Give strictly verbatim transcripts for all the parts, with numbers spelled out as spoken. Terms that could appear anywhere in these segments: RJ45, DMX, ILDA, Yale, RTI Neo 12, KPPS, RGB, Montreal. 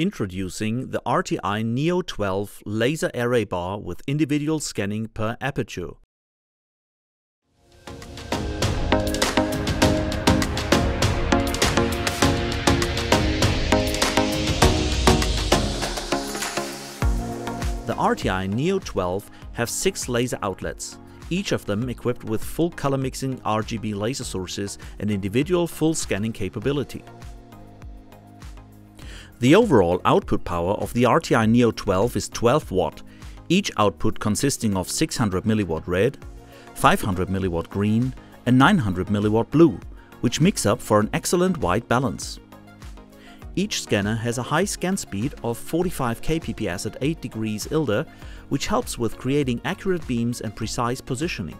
Introducing the R T I Neo twelve laser array bar with individual scanning per aperture. The R T I Neo twelve have six laser outlets, each of them equipped with full color mixing R G B laser sources and individual full scanning capability. The overall output power of the R T I Neo twelve is twelve watt, each output consisting of six hundred milliwatt red, five hundred milliwatt green and nine hundred milliwatt blue, which mix up for an excellent white balance. Each scanner has a high scan speed of forty-five k p p s at eight degrees I L D A, which helps with creating accurate beams and precise positioning.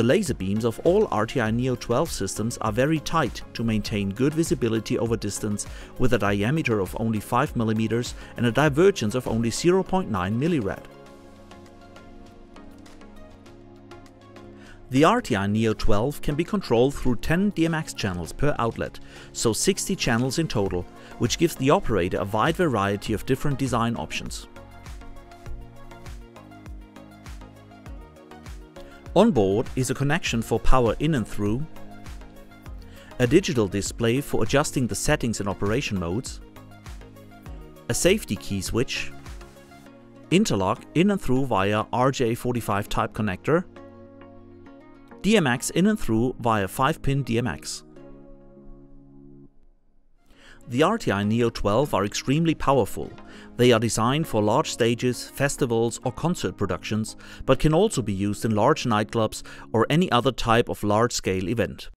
The laser beams of all R T I Neo twelve systems are very tight to maintain good visibility over distance, with a diameter of only five millimeters and a divergence of only zero point nine millirad. The R T I Neo twelve can be controlled through ten D M X channels per outlet, so sixty channels in total, which gives the operator a wide variety of different design options. On board is a connection for power in and through, a digital display for adjusting the settings and operation modes, a safety key switch, interlock in and through via R J forty-five type connector, D M X in and through via five pin D M X. The R T I Neo twelve are extremely powerful. They are designed for large stages, festivals or concert productions, but can also be used in large nightclubs or any other type of large-scale event.